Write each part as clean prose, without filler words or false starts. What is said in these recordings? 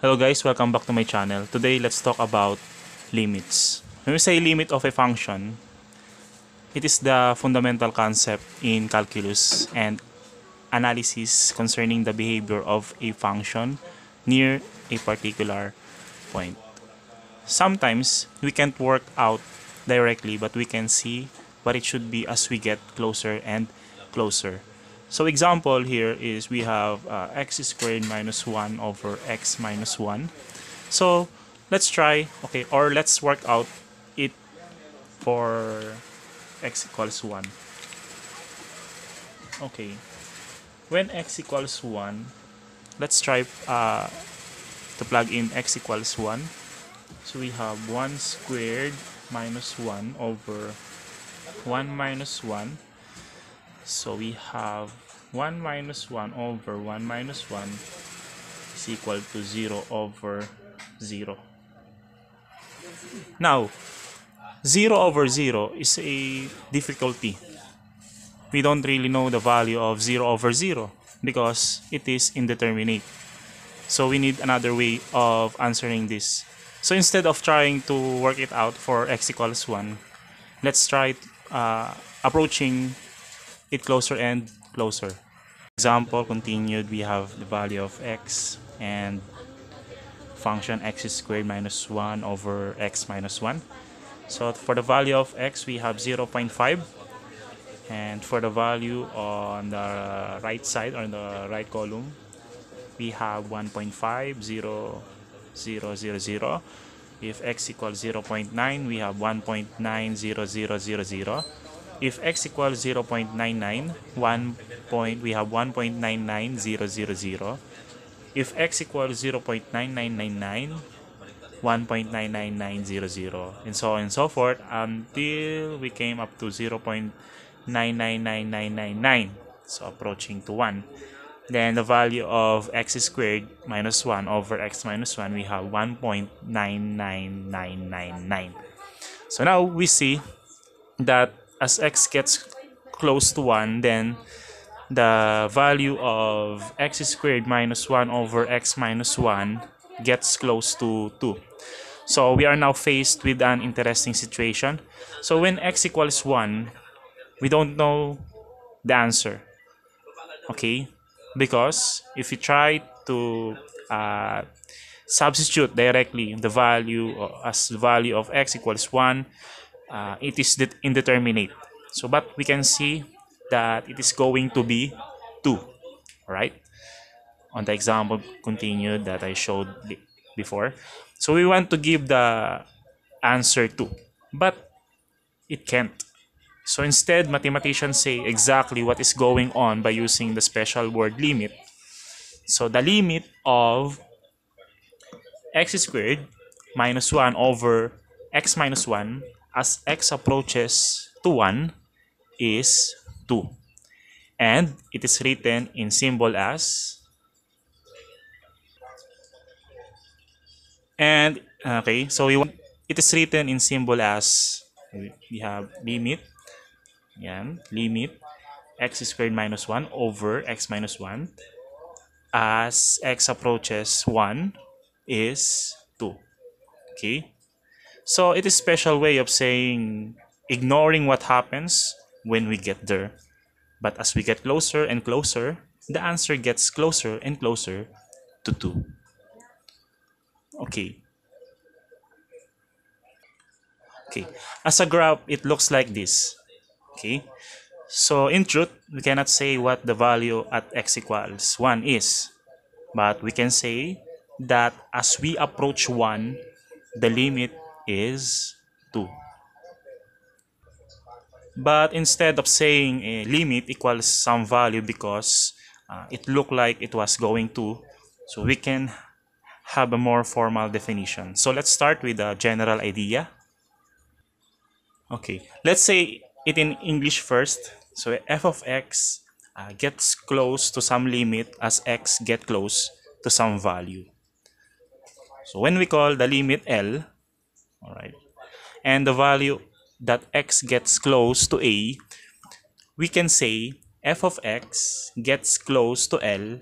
Hello guys, welcome back to my channel. Today, let's talk about limits. When we say limit of a function, it is the fundamental concept in calculus and analysis concerning the behavior of a function near a particular point. Sometimes, we can't work out directly, but we can see what it should be as we get closer and closer. So example here is we have x squared minus 1 over x minus 1. So let's try, or let's work out it for x equals 1. Okay, when x equals 1, let's try to plug in x equals 1. So we have 1 squared minus 1 over 1 minus 1. So we have 1 minus 1 over 1 minus 1 is equal to 0 over 0. Now, 0 over 0 is a difficulty. We don't really know the value of 0 over 0 because it is indeterminate. So we need another way of answering this. So instead of trying to work it out for x equals 1, let's try approaching it closer and closer. Example continued, we have the value of x and function x squared minus 1 over x minus 1. So for the value of x, we have 0.5, and for the value on the right side or the right column, we have 1.5, 0, 0, 0, 0. If x equals 0.9, we have 1.9, 0, 0, 0, 0. If x equals 0.99, we have 1.99000. If x equals 0.9999, 1.99900, and so on and so forth until we came up to 0.999999. So approaching to 1. Then the value of x squared minus 1 over x minus 1, we have 1.99999. So now we see that as x gets close to 1, then the value of x squared minus 1 over x minus 1 gets close to 2. So we are now faced with an interesting situation. So when x equals 1, we don't know the answer. Okay? Because if you try to substitute directly the value as the value of x equals 1, it is indeterminate. So, but we can see that it is going to be 2. Alright? On the example continued that I showed before. So, we want to give the answer 2. But, it can't. So, instead, mathematicians say exactly what is going on by using the special word limit. So, the limit of x squared minus 1 over x minus 1 as x approaches to 1 is 2, and it is written in symbol as, and it is written in symbol as, we have limit, limit x squared minus 1 over x minus 1 as x approaches 1 is 2. Okay. So, it is a special way of saying ignoring what happens when we get there. But as we get closer and closer, the answer gets closer and closer to 2. Okay. As a graph, it looks like this. Okay. So, in truth, we cannot say what the value at x equals 1 is. But we can say that as we approach 1, the limit is 2. But instead of saying a limit equals some value because it looked like it was going to, so we can have a more formal definition. So let's start with a general idea. Okay, let's say it in English first. So f of x gets close to some limit as x gets close to some value. So when we call the limit L, alright, and the value that x gets close to a, we can say f of x gets close to L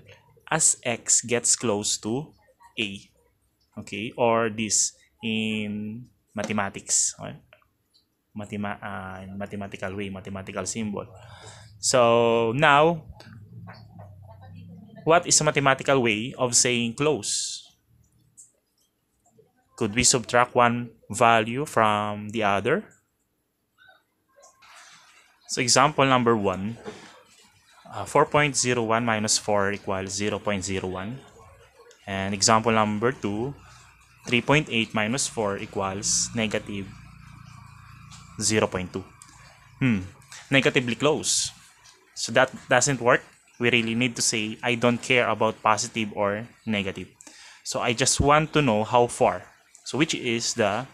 as x gets close to a. okay, or this in mathematics, right? Mathematical way, mathematical symbol. So now, what is a mathematical way of saying close? Could we subtract one value from the other? So example number 1, 4.01 minus 4 equals 0.01. And example number 2, 3.8 minus 4 equals negative 0.2. Negatively close. So that doesn't work. We really need to say, I don't care about positive or negative. So I just want to know how far. So which is the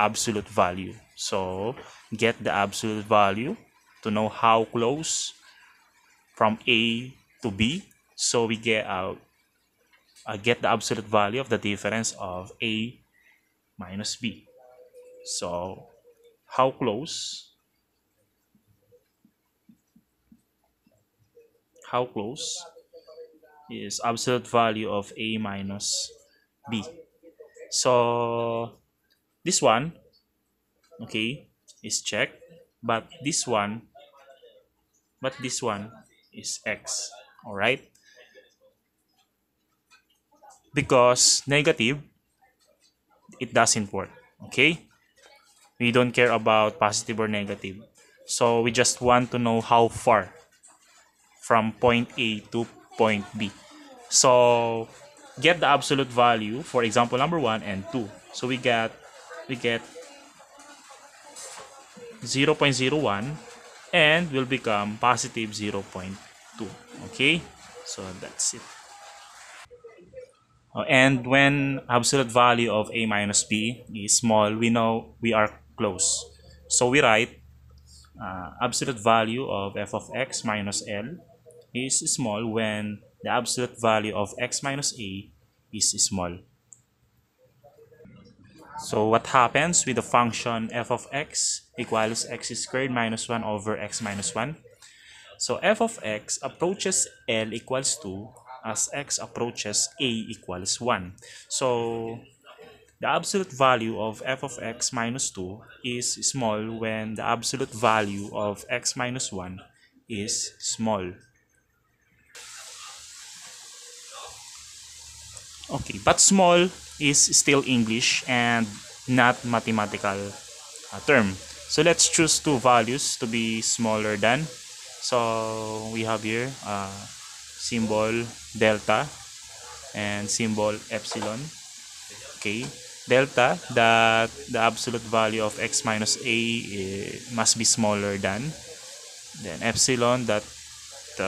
absolute value. So get the absolute value to know how close from A to B. So we get the absolute value of the difference of A minus B. So how close? How close is absolute value of A minus B? So this one, okay, is checked, but this one is X, all right? Because negative, it doesn't work, okay? We don't care about positive or negative. So we just want to know how far from point A to point B. So get the absolute value for example number 1 and 2. So we get 0.01 and will become positive 0.2. Okay? So that's it. And when absolute value of A minus B is small, we know we are close. So we write absolute value of f of x minus L is small when the absolute value of x minus A is small. So what happens with the function f of x equals x squared minus 1 over x minus 1? So f of x approaches L equals 2 as x approaches A equals 1. So the absolute value of f of x minus 2 is small when the absolute value of x minus 1 is small. Okay, but small is still English and not mathematical term. So let's choose two values to be smaller than. So we have here symbol delta and symbol epsilon. Okay. Delta, that the absolute value of x minus A must be smaller than. Then epsilon, that the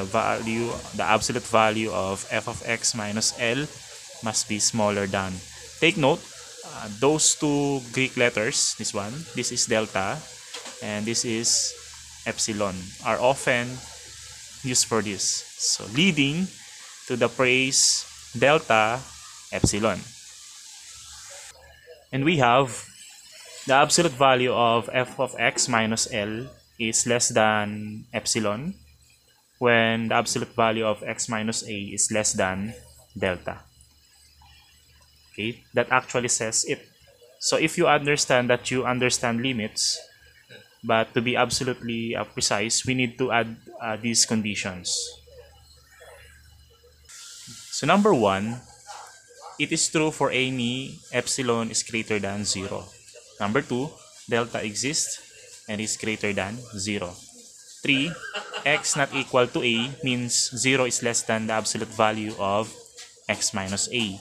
absolute value of f of x minus L must be smaller than. Take note, those two Greek letters, this is delta and this is epsilon, are often used for this. So leading to the phrase delta epsilon. And we have the absolute value of f of x minus L is less than epsilon when the absolute value of x minus A is less than delta. Okay, that actually says it. So if you understand that you understand limits, but to be absolutely precise, we need to add these conditions. So number 1, it is true for any epsilon is greater than 0. Number 2, delta exists and is greater than 0. 3, x not equal to A means 0 is less than the absolute value of x minus A.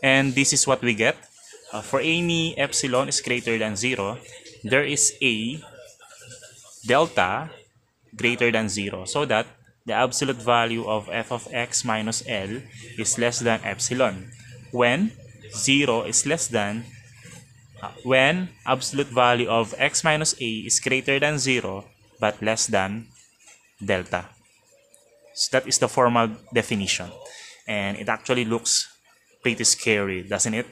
And this is what we get. For any epsilon is greater than 0, there is a delta greater than 0, so that the absolute value of f of x minus L is less than epsilon when 0 is less than when absolute value of x minus A is greater than 0 but less than delta. So that is the formal definition, and it actually looks pretty scary, doesn't it?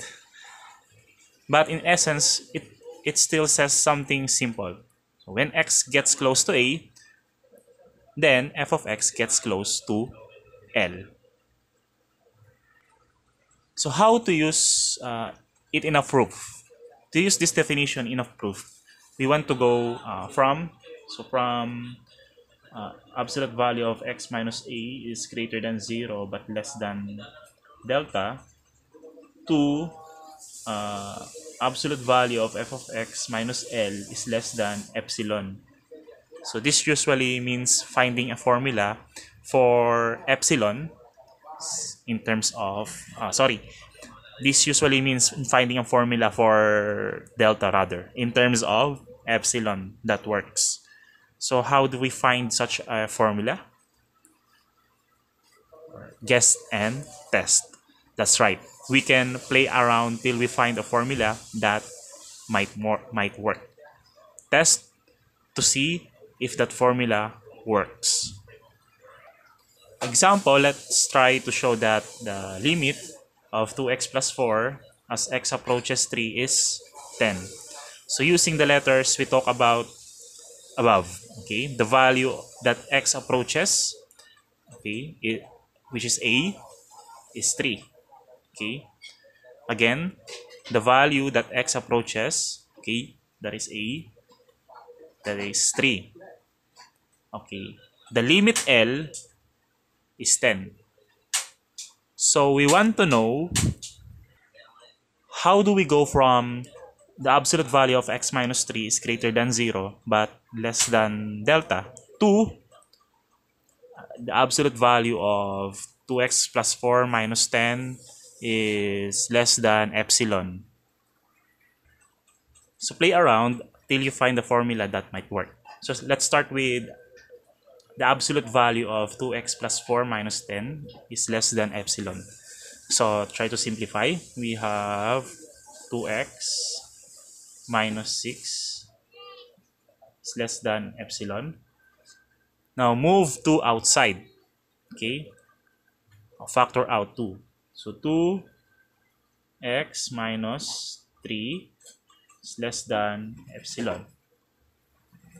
But in essence, it still says something simple. So when x gets close to A, then f of x gets close to L. So how to use it in a proof? To use this definition in a proof, we want to go from absolute value of x minus a is greater than 0 but less than delta to absolute value of f of x minus l is less than epsilon. So this usually means finding a formula for epsilon in terms of this usually means finding a formula for delta rather in terms of epsilon that works. So how do we find such a formula? Guess and test. That's right. We can play around till we find a formula that might work. Test to see if that formula works. Example, let's try to show that the limit of 2x plus 4 as x approaches 3 is 10. So using the letters we talk about above, okay, the value that x approaches, okay, which is a, is 3. Okay, again, the value that x approaches, okay, that is a, that is 3. Okay, the limit l is 10. So we want to know how do we go from the absolute value of x minus 3 is greater than 0 but less than delta to the absolute value of 2x plus 4 minus 10 is less than epsilon. So play around till you find the formula that might work. So let's start with the absolute value of 2x plus 4 minus 10 is less than epsilon. So try to simplify. We have 2x minus 6 is less than epsilon. Now move 2 outside. Okay, factor out 2. So 2x minus 3 is less than epsilon.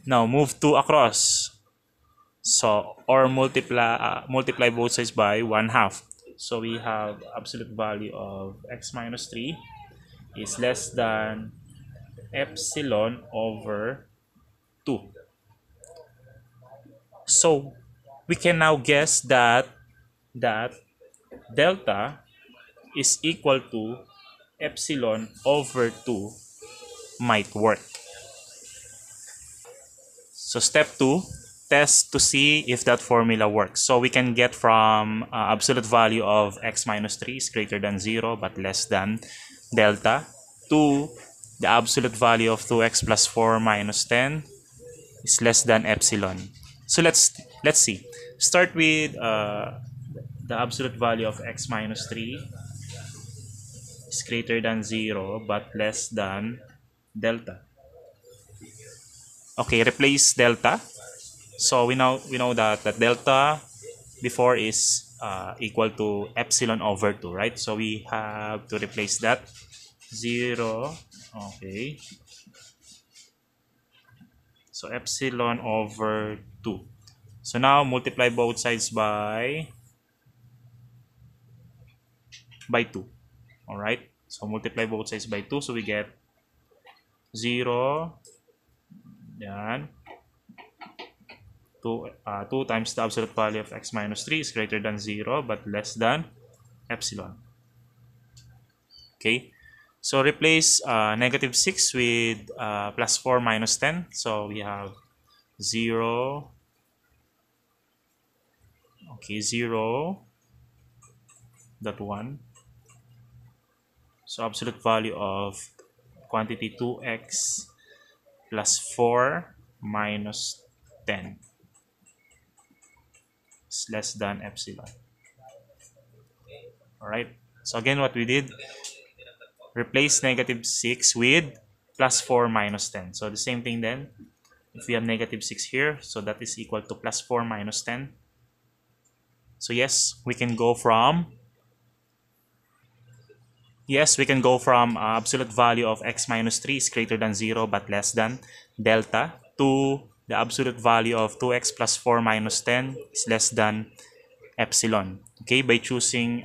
Now move 2 across. So, or multiply both sides by 1/2. So we have absolute value of x minus 3 is less than epsilon over 2. So we can now guess that delta is equal to epsilon over 2 might work. So step 2, test to see if that formula works. So we can get from absolute value of x minus 3 is greater than 0 but less than delta to the absolute value of 2x plus 4 minus 10 is less than epsilon. So let's see. Start with the absolute value of x minus 3 is greater than 0 but less than delta. Okay, replace delta. So we know that the delta before is equal to epsilon over 2, right? So we have to replace that 0, okay. So epsilon over 2. So now multiply both sides by 2. All right. So multiply both sides by 2, so we get 0 then 2 times the absolute value of x minus 3 is greater than 0 but less than epsilon. Okay, so replace negative 6 with plus 4 minus 10. So we have 0, okay, 0.1. So absolute value of quantity 2x plus 4 minus 10. Less than epsilon. Alright, so again what we did, replace negative 6 with plus 4 minus 10. So the same thing then, if we have negative 6 here, so that is equal to plus 4 minus 10. So yes we can go from absolute value of x minus 3 is greater than 0 but less than delta to the absolute value of 2x plus 4 minus 10 is less than epsilon. Okay, by choosing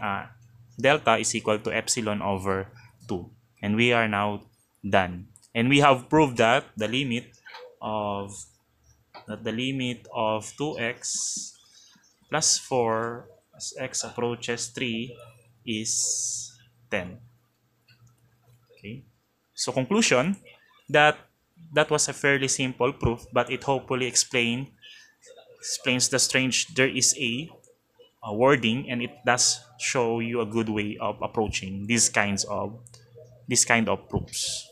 delta is equal to epsilon over 2. And we are now done. And we have proved that the limit of 2x plus 4 as x approaches 3 is 10. Okay. So conclusion, that was a fairly simple proof, but it hopefully explains the strange "there is a wording," and it does show you a good way of approaching these kind of proofs.